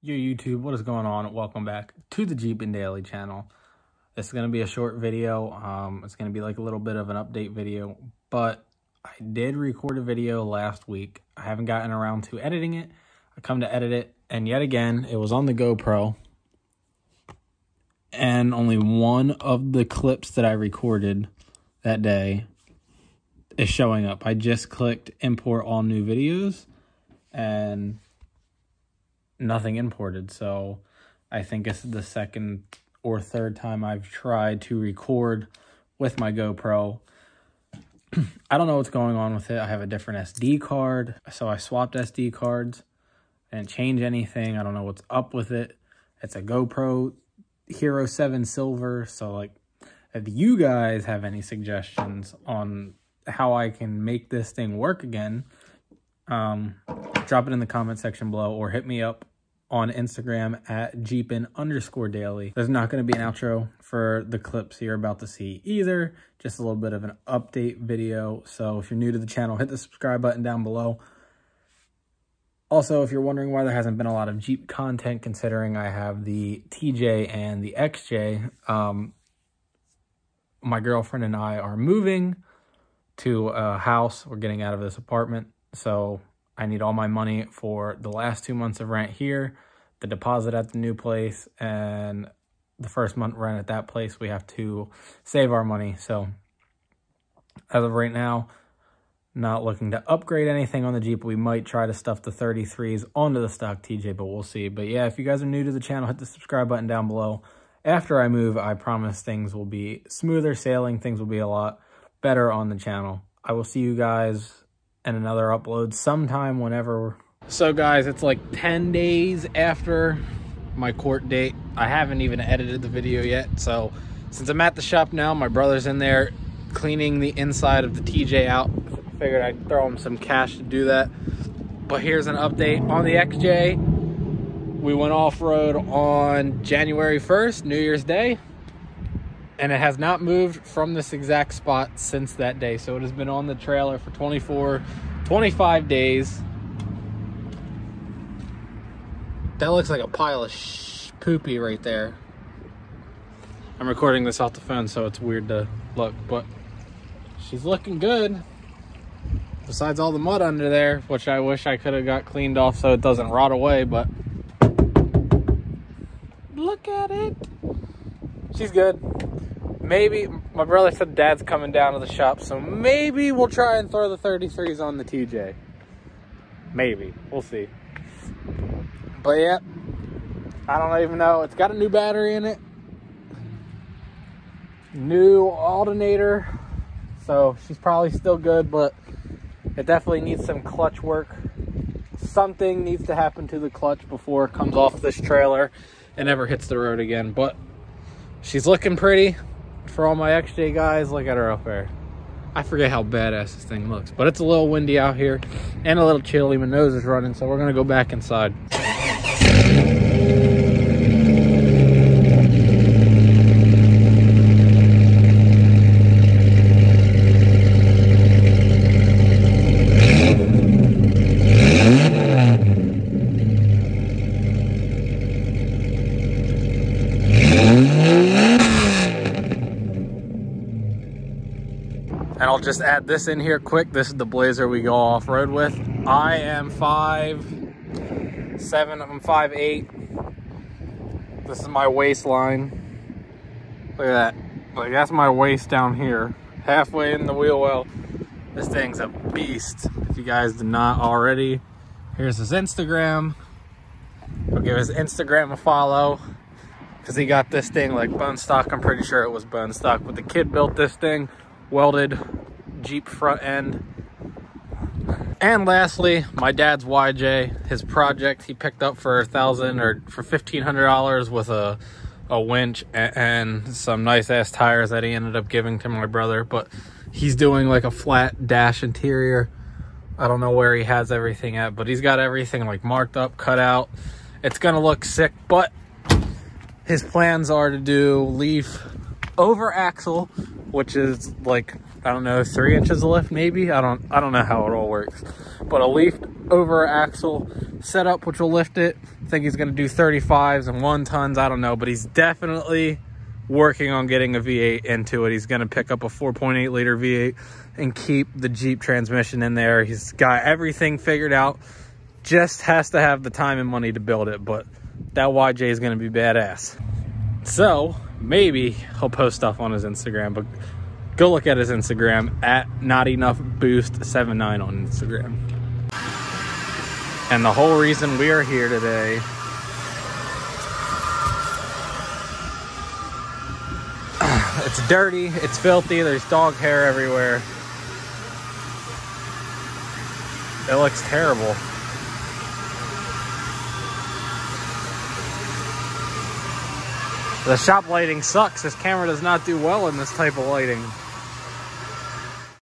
Yo YouTube, what is going on? Welcome back to the JeepinDaily channel. This is going to be a short video. It's going to be like a little bit of an update video, but I did record a video last week. I haven't gotten around to editing it. I come to edit it, and yet again, it was on the GoPro, and only one of the clips that I recorded that day is showing up. I just clicked import all new videos, and nothing imported. So I think it's the second or third time I've tried to record with my GoPro. I don't know what's going on with it. I have a different SD card. So I swapped SD cards. I didn't change anything. I don't know what's up with it. It's a GoPro Hero 7 Silver. So like, if you guys have any suggestions on how I can make this thing work again, drop it in the comment section below or hit me up on Instagram at @jeepin_daily. There's not going to be an outro for the clips you're about to see either. Just a little bit of an update video. So if you're new to the channel, hit the subscribe button down below. Also, if you're wondering why there hasn't been a lot of Jeep content, considering I have the TJ and the XJ, my girlfriend and I are moving to a house. We're getting out of this apartment. So I need all my money for the last 2 months of rent here, the deposit at the new place, and the first month rent at that place. We have to save our money. So as of right now, not looking to upgrade anything on the Jeep. We might try to stuff the 33s onto the stock TJ, but we'll see. But yeah, if you guys are new to the channel, hit the subscribe button down below. After I move, I promise things will be smoother sailing. Things will be a lot better on the channel. I will see you guys and another upload sometime whenever. So guys, it's like 10 days after my court date. I haven't even edited the video yet. So since I'm at the shop now, my brother's in there cleaning the inside of the TJ out. Figured I'd throw him some cash to do that. But here's an update on the XJ. We went off-road on January 1st, New Year's Day, and it has not moved from this exact spot since that day. So it has been on the trailer for 25 days. That looks like a pile of poopy right there. I'm recording this off the phone, so it's weird to look, but she's looking good. Besides all the mud under there, which I wish I could have got cleaned off so it doesn't rot away, but look at it. She's good. Maybe, my brother said dad's coming down to the shop, so maybe we'll try and throw the 33s on the TJ. Maybe. We'll see. But yeah, I don't even know. It's got a new battery in it. New alternator. So she's probably still good, but it definitely needs some clutch work. Something needs to happen to the clutch before it comes off this trailer and ever hits the road again. But she's looking pretty. For all my XJ guys, look at her up there. I forget how badass this thing looks, but it's a little windy out here and a little chilly. My nose is running, so we're gonna go back inside. I'll just add this in here quick. This is the Blazer we go off-road with. I am 5'7", I'm 5'8". This is my waistline. Look at that. Like, that's my waist down here. Halfway in the wheel well. This thing's a beast. If you guys did not already, here's his Instagram. Go give his Instagram a follow, because he got this thing like bone stock. I'm pretty sure it was bone stock, but the kid built this thing. Welded Jeep front end. And lastly, my dad's YJ, his project he picked up for $1,500 with a winch and some nice ass tires that he ended up giving to my brother. But he's doing like a flat dash interior. I don't know where he has everything at, but he's got everything like marked up, cut out. It's gonna look sick, but his plans are to do leaf over axle, which is like, I don't know, 3 inches of lift maybe. I don't know how it all works, but a leaf over axle setup, which will lift it. I think he's going to do 35s and 1 tons. I don't know, but he's definitely working on getting a V8 into it. He's going to pick up a 4.8 liter V8 and keep the Jeep transmission in there. He's got everything figured out, just has to have the time and money to build it. But that YJ is going to be badass. So maybe he'll post stuff on his Instagram, but go look at his Instagram at notenoughboost79 on Instagram. And the whole reason we are here today it's dirty, it's filthy, there's dog hair everywhere. It looks terrible. The shop lighting sucks. This camera does not do well in this type of lighting.